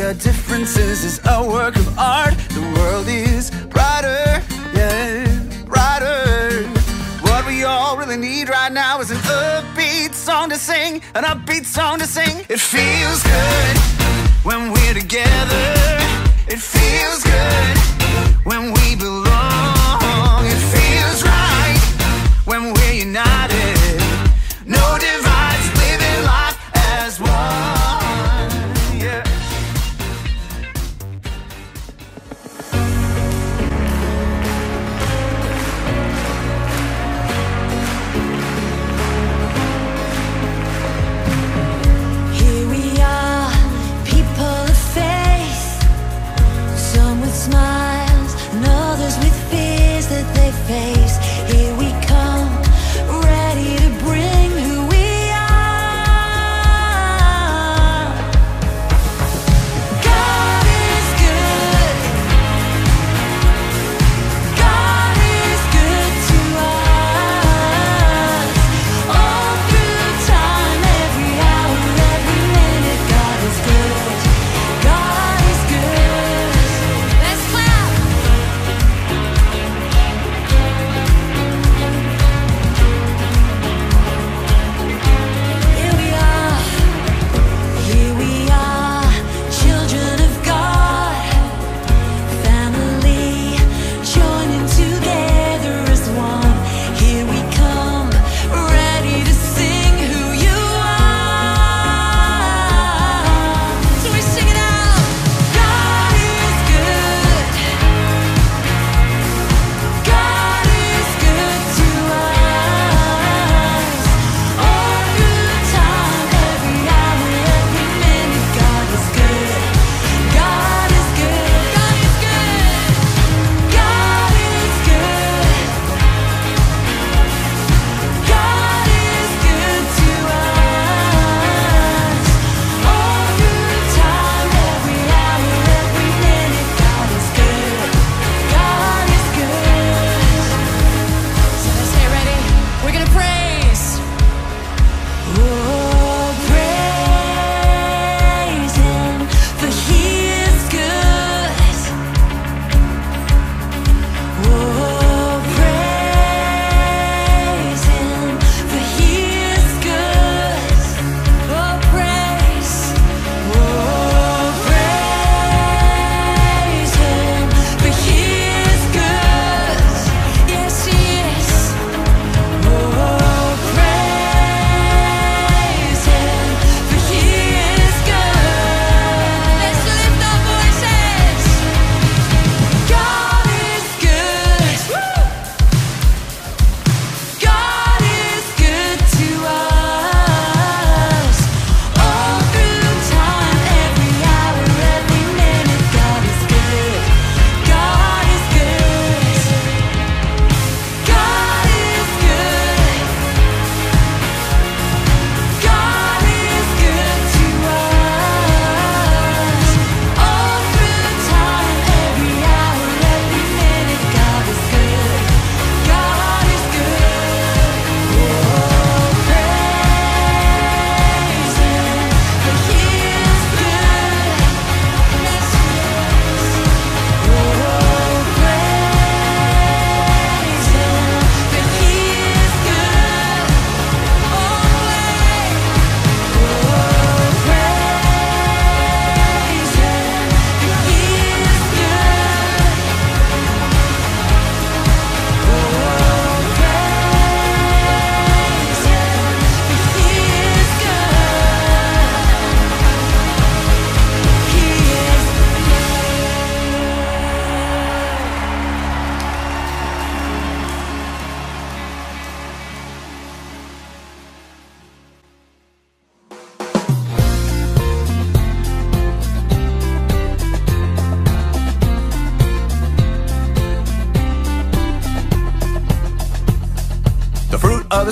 see our differences as a work of art. The world is brighter, yeah, brighter. What we all really need right now is an upbeat song to sing, an upbeat song to sing. It feels good when we're together. It feels good when we belong. It feels right when we're united. No divides, living life as one. Yeah. Here we are, people of faith. Some with smiles and others with fears that they face. Here we come, ready to bring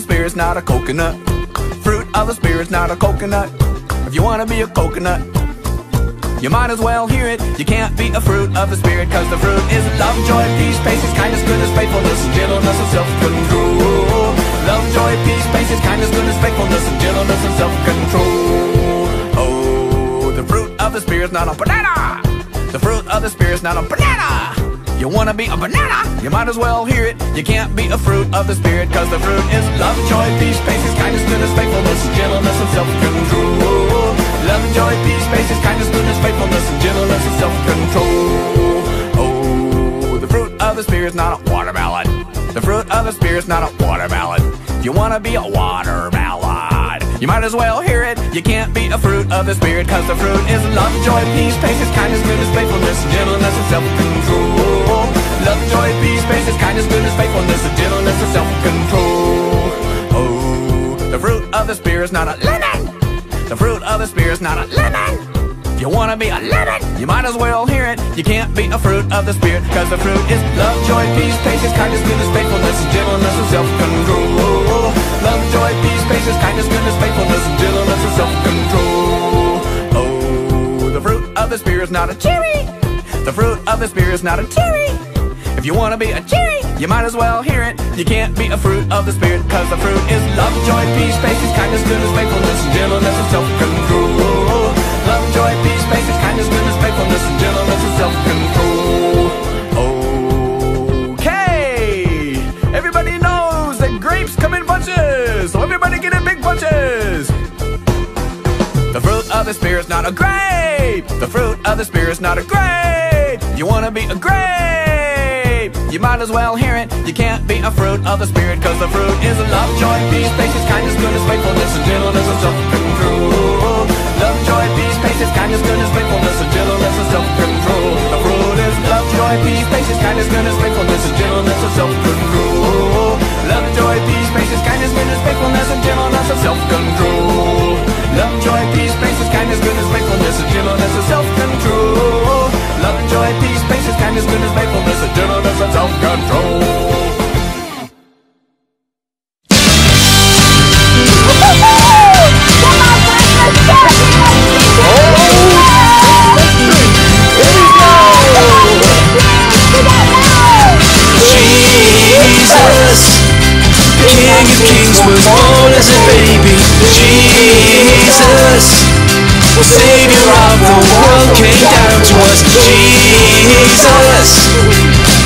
Spirit's not a coconut. Fruit of the spirit's not a coconut. If you wanna be a coconut, you might as well hear it. You can't be a fruit of the spirit, cause the fruit is love, joy, peace, patience, kindness, goodness, faithfulness, and gentleness, and self-control. Love, joy, peace, patience, kindness, goodness, faithfulness, and gentleness, and self-control. Oh, the fruit of the spirit spirit's not a banana. The fruit of the spirit's not a banana. You wanna be a banana? You might as well hear it. You can't be a fruit of the spirit, cause the fruit is love, joy, peace, patience, kindness, goodness, faithfulness, gentleness, and self-control. Love, joy, peace, patience, kindness, goodness, faithfulness, and gentleness, and self-control. Oh, the fruit of the spirit's not a watermelon. The fruit of the spirit's not a watermelon. You wanna be a watermelon? You might as well hear it. You can't be a fruit of the spirit, cause the fruit is love, joy, peace, patience, kindness, goodness, faithfulness, gentleness, and self-control. Love, joy, peace, patience, kindness, goodness, faithfulness, gentleness, and self-control. Oh, the fruit of the spirit is not a lemon. The fruit of the spirit is not a lemon. If you wanna be a lemon, you might as well hear it. You can't be a fruit of the spirit, cause the fruit is love, joy, peace, patience, kindness, goodness, faithfulness, gentleness, and self-control. Love, joy, peace, patience, kindness, goodness, faithfulness, gentleness, and self-control. Oh, the fruit of the spirit is not a cherry. The fruit of the spirit is not a cherry. If you wanna be a cherry, you might as well hear it. You can't be a fruit of the spirit, cause the fruit is love, joy, peace, patience, kindness, goodness, faithfulness, gentleness, and self-control. Love, joy, peace, patience, kindness, goodness, faithfulness, gentleness, and self-control. Okay, everybody knows that grapes come in bunches, so everybody get in big bunches. The fruit of the spirit is not a grape. The fruit of the spirit is not a grape. You wanna be a grape? You might as well hear it. You can't be a fruit of the spirit, cause the fruit is love, joy, peace, patience, kindness, goodness, faithfulness, and gentleness, and self-control. Love, joy, peace, patience, kindness, goodness, faithfulness, and gentleness, and self-control. The fruit is love, joy, peace, patience, kindness, goodness, faithfulness, and gentleness, and self-control. Love, joy, peace, patience, kindness, goodness, faithfulness, and gentleness, and self-control. Love, joy, peace, patience, kindness, goodness, faithfulness, and gentleness, and self-control. Love, joy, peace, patience, kindness, goodness, faithfulness, and gentleness, and self-control. Savior of the world came down to us. Jesus,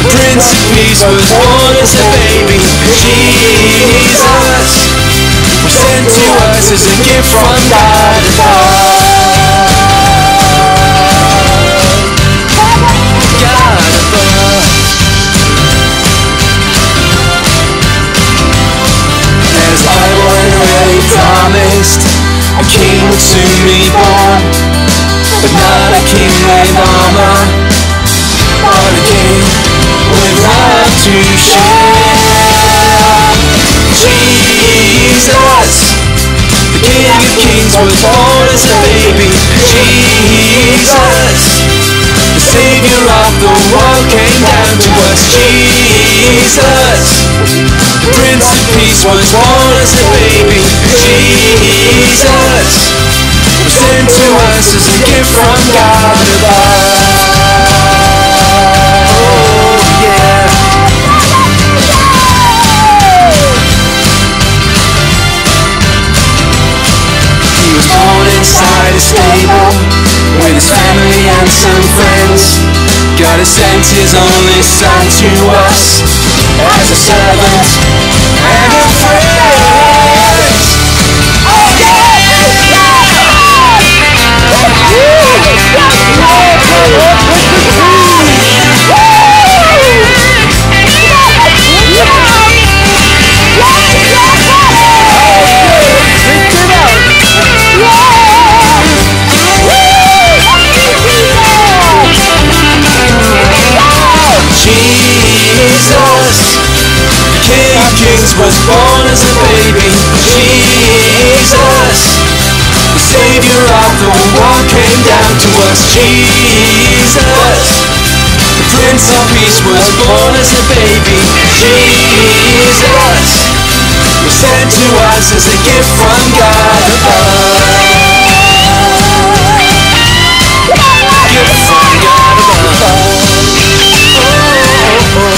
Prince of Peace, was born as a baby. Jesus, sent to us as a gift from God above. God above. As I already promised, a king would soon be born, but not a king with armor, but a king with love to share. Jesus, the King of Kings, was born as a baby. Jesus, the Savior of the world came down to us. Jesus, the Prince of Peace, was born as a baby. Jesus, was sent to us as a gift from God above. Oh yeah. He was born inside a stable with his family and some friends. God has sent his only son to us as a servant and a friend. Oh Jesus, the King of Kings, was born as a baby. Jesus, the Savior of the world came down to us. Jesus, the Prince of Peace, was born as a baby. Jesus, was sent to us as a gift from God above. Gift from God above. Gift from God above.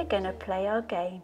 we're going to play our game.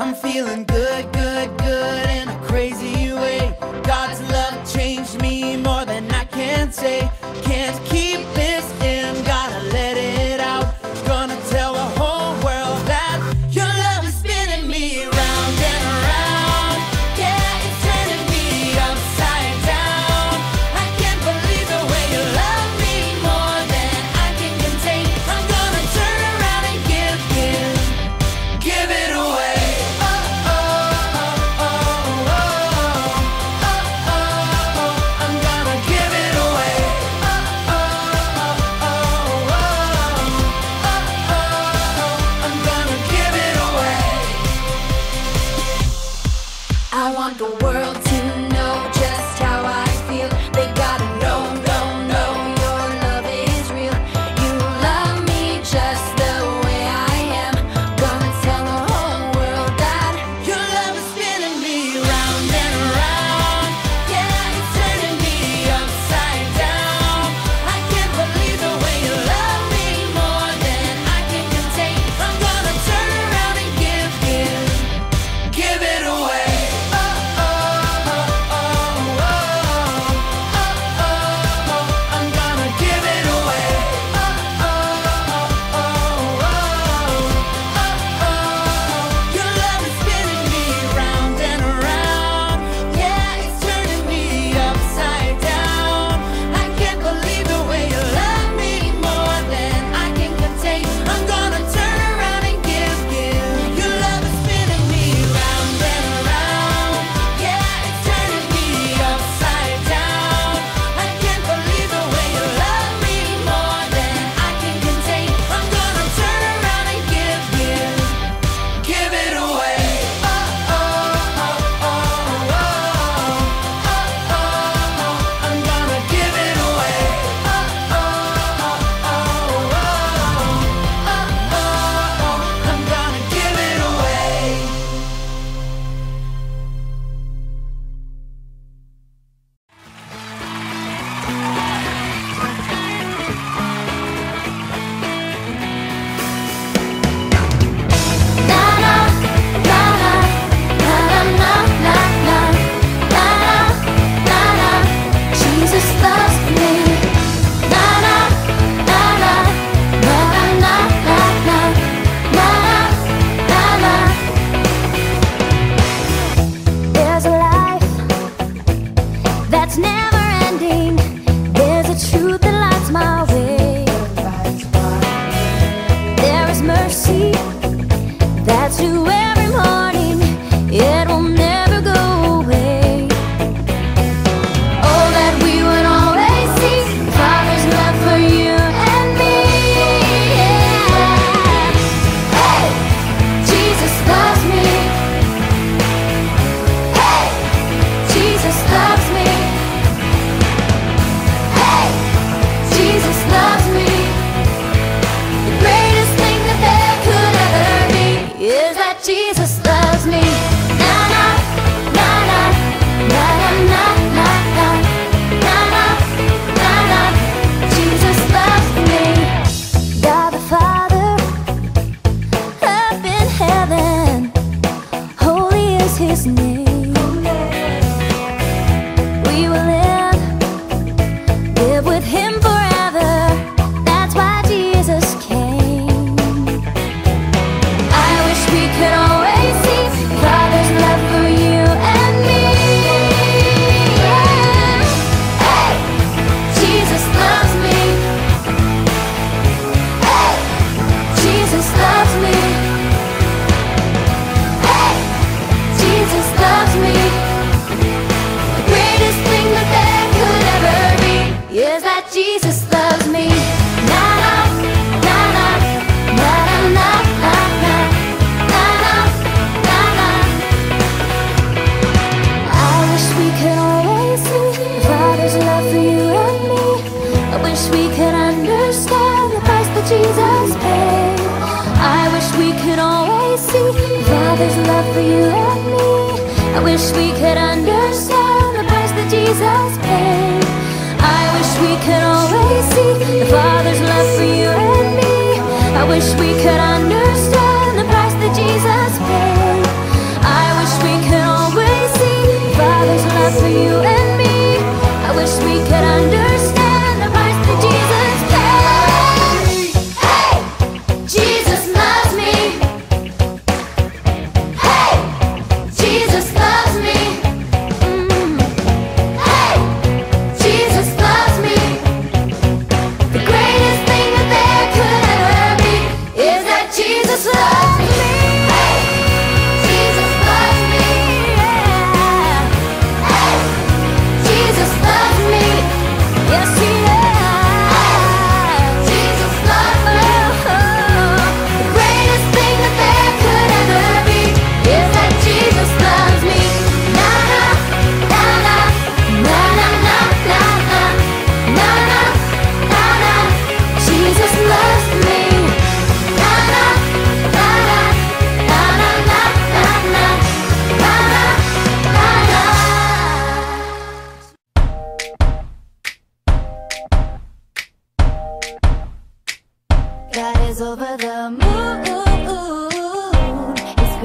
I'm feeling good, good, good in a crazy way. God's love changed me more than I can say. Can't keep this in, gotta let it out. Gonna tell the whole world that your love is spinning me round and around. Yeah, it's turning me upside down. I can't believe the way you love me more than I can contain. I'm gonna turn around and give it away. I want the world to know just how I feel. They gotta know your love is real. You love me just the way I am. Gonna tell the whole world that your love is spinning me round and around. Yeah, it's turning me upside down. I can't believe the way you love me more than I can contain. I'm gonna turn around and give it away. That's you every morning, it will never go away. Oh, that we would always see Father's love for you and me. Yeah. Hey, Jesus loves me. Hey, Jesus loves me. Hey, Jesus loves me. The greatest thing that there could ever be is that Jesus loves me. Jesus loves me. God the Father up in heaven, holy is his name. We will live with him forever. That's why Jesus came. I wish we could always see Father's love for you and me. Yeah. Hey, Jesus loves me. Hey, Jesus loves me. Hey, Jesus loves me. The greatest thing that there could ever be is that Jesus loves me. I wish we could always see Father's love for you and me. I wish we could understand the price that Jesus paid. I wish we could always see Father's love for you and me. I wish we could understand the price that Jesus paid. I wish we could always see the Father's love for you and me. I wish we could understand the price that Jesus paid.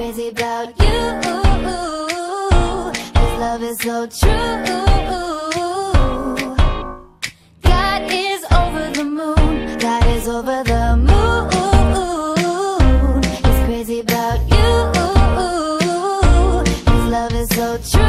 crazy about you, cause love is so true. God is over the moon, God is over the moon. He's crazy about you, cause love is so true.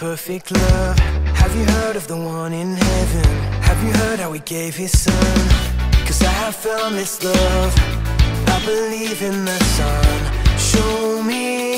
perfect love? Have you heard of the one in heaven? Have you heard how he gave his son? Cause I have found this love, I believe in the sun. Show me